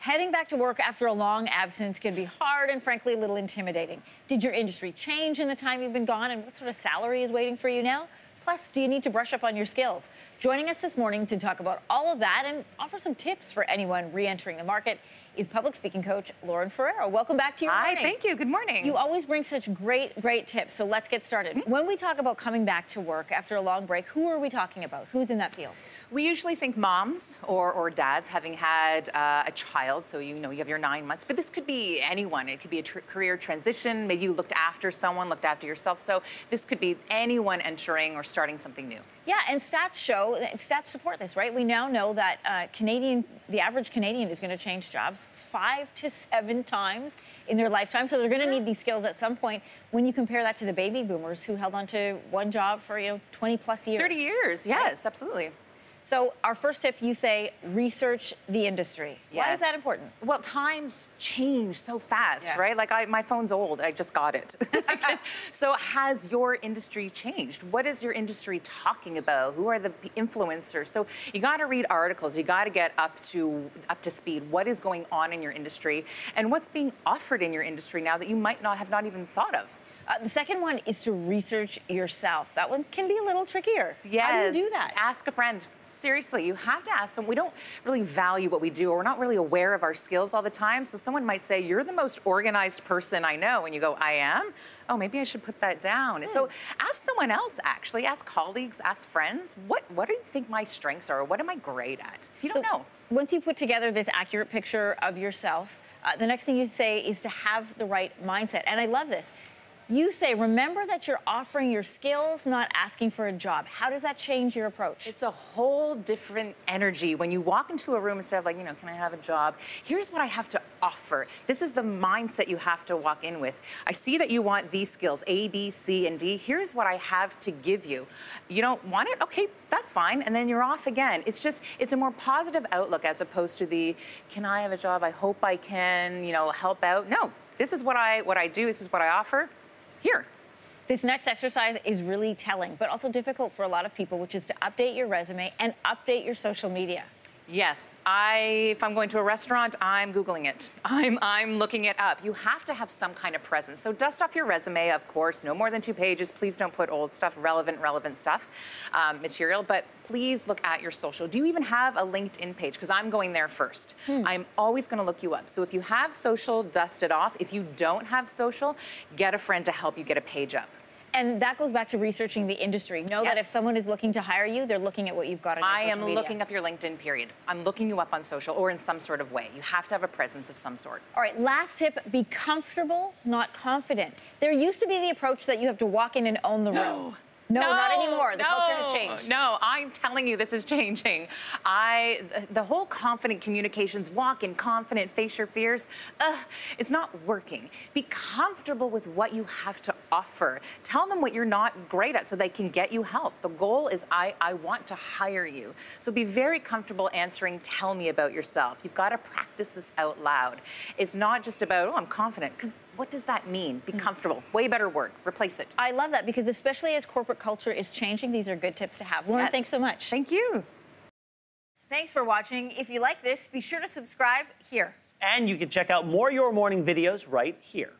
Heading back to work after a long absence can be hard and frankly a little intimidating. Did your industry change in the time you've been gone, and what sort of salary is waiting for you now? Plus, do you need to brush up on your skills? Joining us this morning to talk about all of that and offer some tips for anyone re-entering the market is public speaking coach Lauren Ferrero. Welcome back to Your Morning. Hi, thank you. Good morning. You always bring such great tips, so let's get started. When we talk about coming back to work after a long break, who are we talking about? Who's in that field? We usually think moms or dads having had a child, so you know you have your 9 months, but this could be anyone. It could be a career transition. Maybe you looked after someone, looked after yourself, so this could be anyone entering or starting something new. Yeah, and stats support this, right? We now know that the average Canadian is going to change jobs 5 to 7 times in their lifetime, so they're going to need these skills at some point. When you compare that to the baby boomers who held on to one job for 20+ years, 30 years, yes, right? Absolutely. So our first tip, you say, research the industry. Yes. Why is that important? Well, times change so fast, right? Like, my phone's old, I just got it. So has your industry changed? What is your industry talking about? Who are the influencers? So you gotta read articles, you gotta get up to speed. What is going on in your industry? And what's being offered in your industry now that you might not even thought of? The second one is to research yourself. That one can be a little trickier. Yes. How do you do that? Ask a friend. Seriously, you have to ask them. We don't really value what we do, or we're not really aware of our skills all the time. So someone might say, you're the most organized person I know. And you go, I am? Oh, maybe I should put that down. So ask someone else, actually. Ask colleagues, ask friends. What do you think my strengths are? What am I great at? If you don't know. Once you put together this accurate picture of yourself, the next thing you say is to have the right mindset. And I love this. You say, remember that you're offering your skills, not asking for a job. How does that change your approach? It's a whole different energy. When you walk into a room, instead of like, can I have a job? Here's what I have to offer. This is the mindset you have to walk in with. I see that you want these skills, A, B, C, and D. Here's what I have to give you. You don't want it? Okay, that's fine. And then you're off again. It's a more positive outlook as opposed to the, can I have a job? I hope I can, help out. No, this is what I do. This is what I offer. Here. This next exercise is really telling, but also difficult for a lot of people, which is to update your resume and update your social media. Yes, if I'm going to a restaurant, I'm Googling it. I'm looking it up. You have to have some kind of presence. So dust off your resume, of course, no more than 2 pages. Please don't put old stuff, relevant stuff, material, but please look at your social. Do you even have a LinkedIn page? Because I'm going there first. I'm always gonna look you up. So if you have social, dust it off. If you don't have social, get a friend to help you get a page up. And that goes back to researching the industry. Know that if someone is looking to hire you, they're looking at what you've got on your social media. I am looking up your LinkedIn, period. I'm looking you up on social or in some sort of way. You have to have a presence of some sort. All right, last tip, be comfortable, not confident. There used to be the approach that you have to walk in and own the room. No, not anymore. The culture has changed. No, I'm telling you, this is changing. The whole confident communications, walk in confident, face your fears, it's not working. Be comfortable with what you have to offer. Tell them what you're not great at so they can get you help. The goal is I want to hire you. So be very comfortable answering, tell me about yourself. You've got to practice this out loud. It's not just about, oh, I'm confident, because what does that mean? Be comfortable. Way better word. Replace it. I love that, because especially as corporate culture is changing, these are good tips to have. Lauren, thanks so much. Thank you. Thanks for watching. If you like this, be sure to subscribe here. And you can check out more Your Morning videos right here.